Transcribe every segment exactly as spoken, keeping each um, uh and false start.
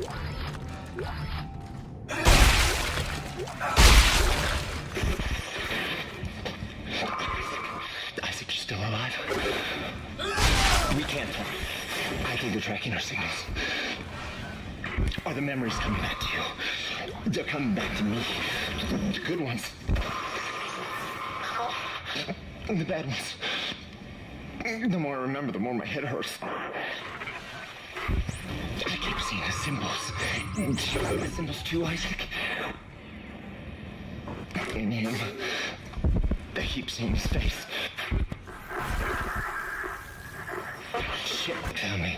Isaac's still alive. We can't tell. I think they're tracking our signals. Are the memories coming back to you? They're coming back to me. The good ones. And the bad ones. The more I remember, the more my head hurts. I keep seeing the symbols. Do you see the symbols too, Isaac? In him. I keep seeing his face. Shit, found me.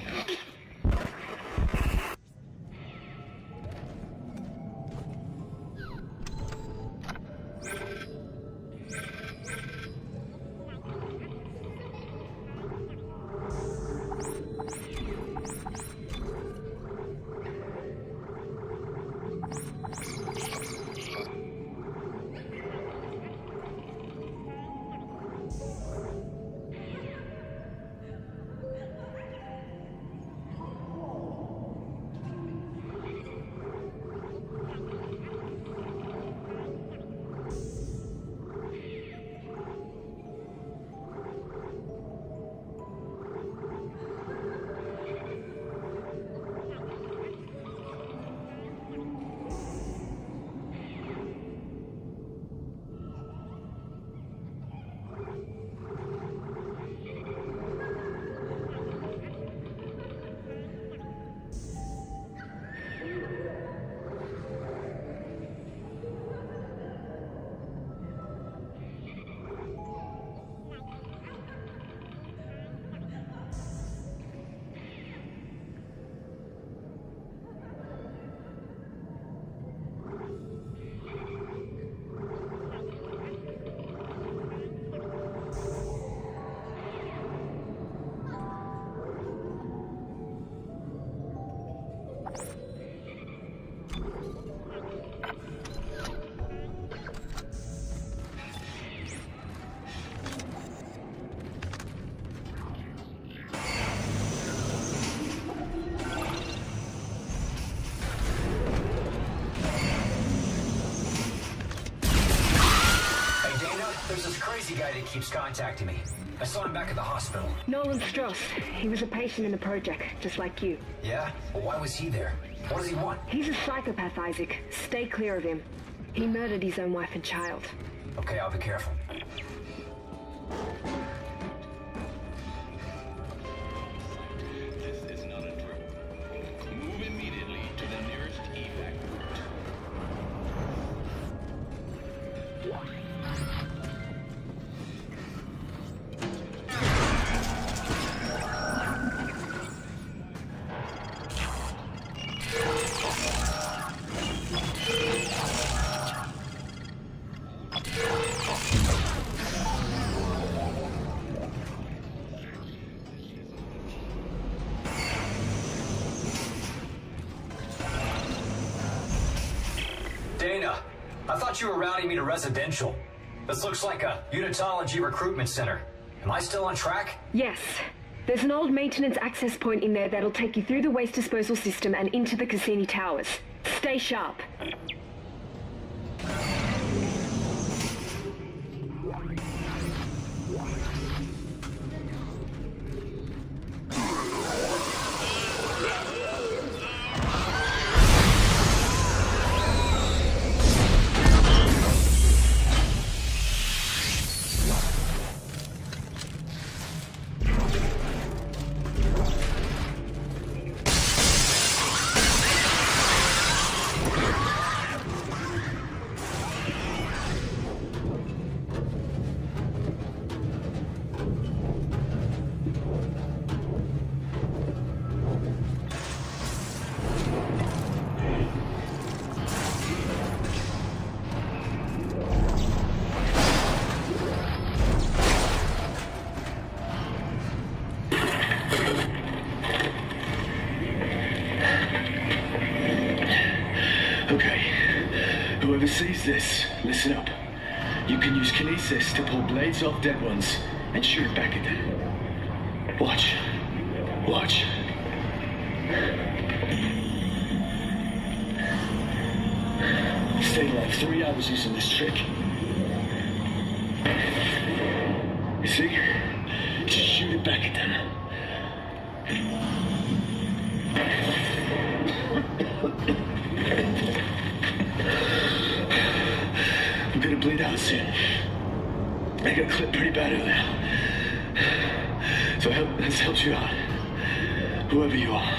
Keeps contacting me. I saw him back at the hospital. Nolan Stross. He was a patient in the project, just like you. Yeah? Well, why was he there? What does he want? He's a psychopath, Isaac. Stay clear of him. He murdered his own wife and child. Okay, I'll be careful. Dana, I thought you were routing me to residential. This looks like a Unitology recruitment center. Am I still on track? Yes. There's an old maintenance access point in there that'll take you through the waste disposal system and into the Cassini Towers. Stay sharp. Sees this, listen up. You can use kinesis to pull blades off dead ones and shoot it back at them. Watch. Watch. Stayed like three hours using this trick. You see? Just shoot it back at them. I'm gonna bleed out soon. I got clipped pretty bad earlier. So I hope this helps you out. Whoever you are.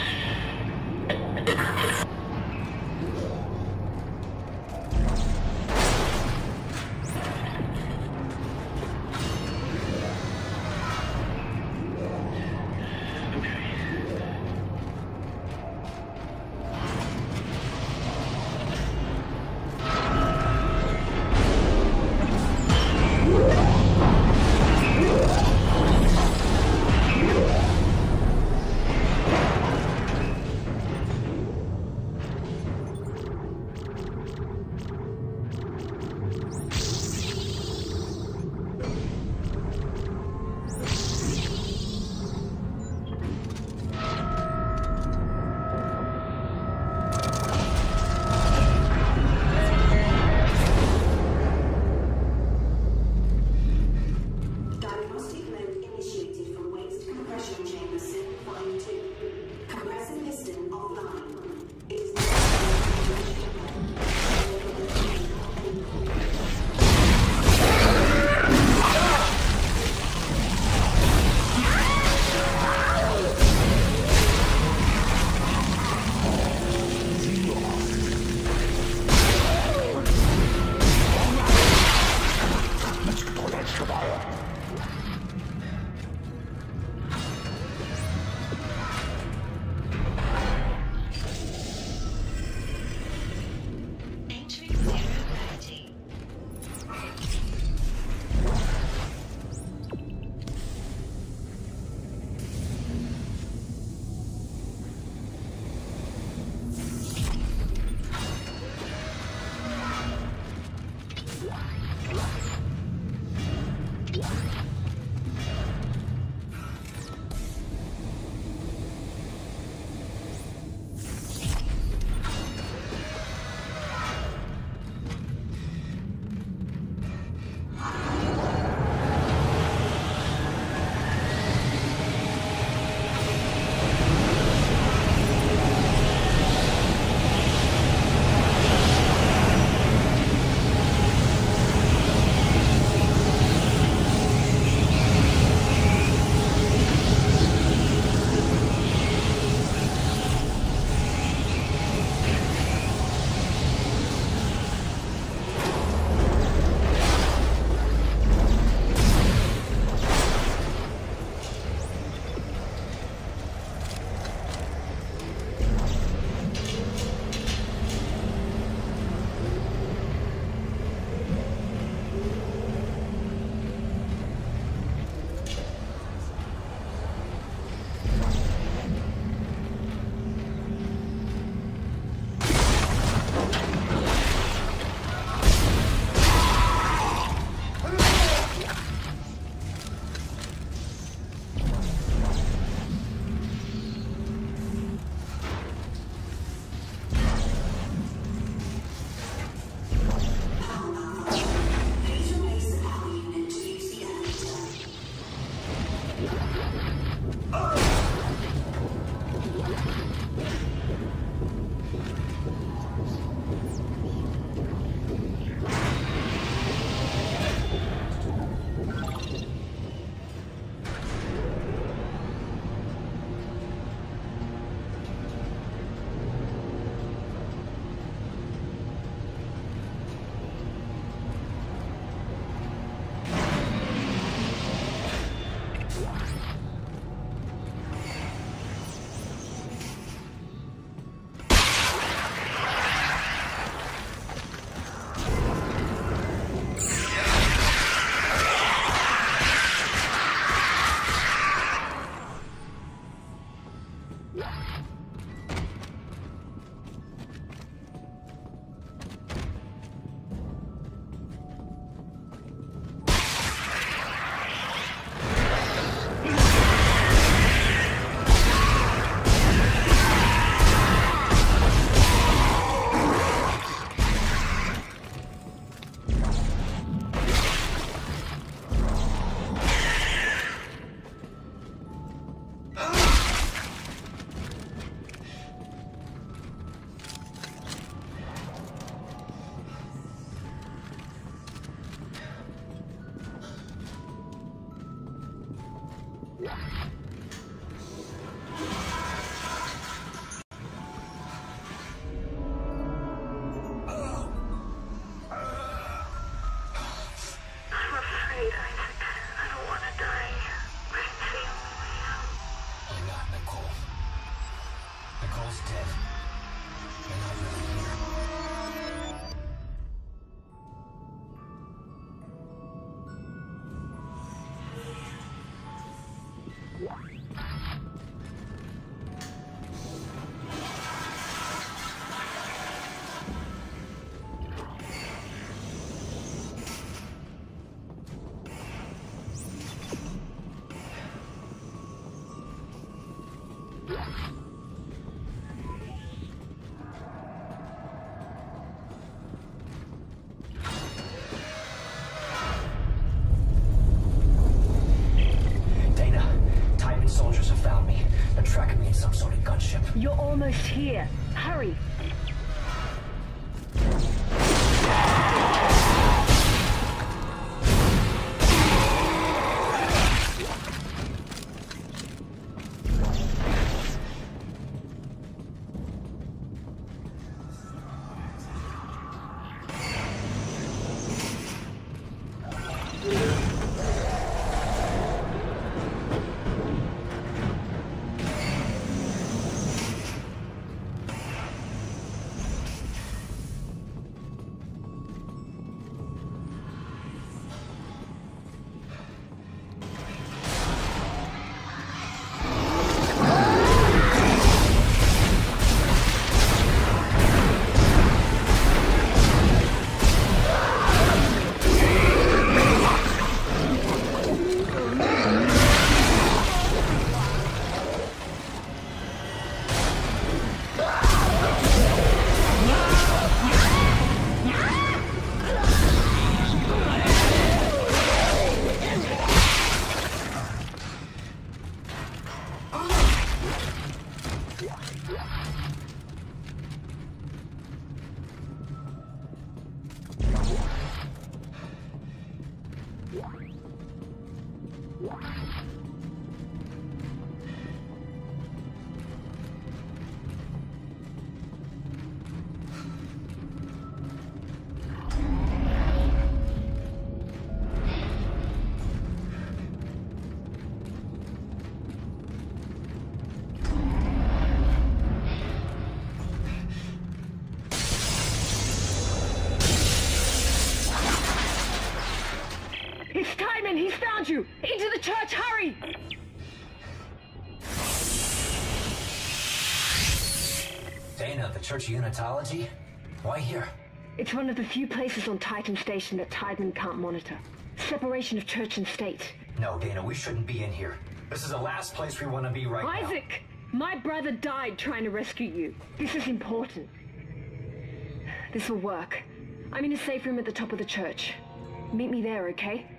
almost here. Hurry! Church Unitology? Why here? It's one of the few places on Titan Station that Tiedemann can't monitor. Separation of church and state. No, Dana, we shouldn't be in here. This is the last place we want to be right now. Isaac! My brother died trying to rescue you. This is important. This will work. I'm in a safe room at the top of the church. Meet me there, okay?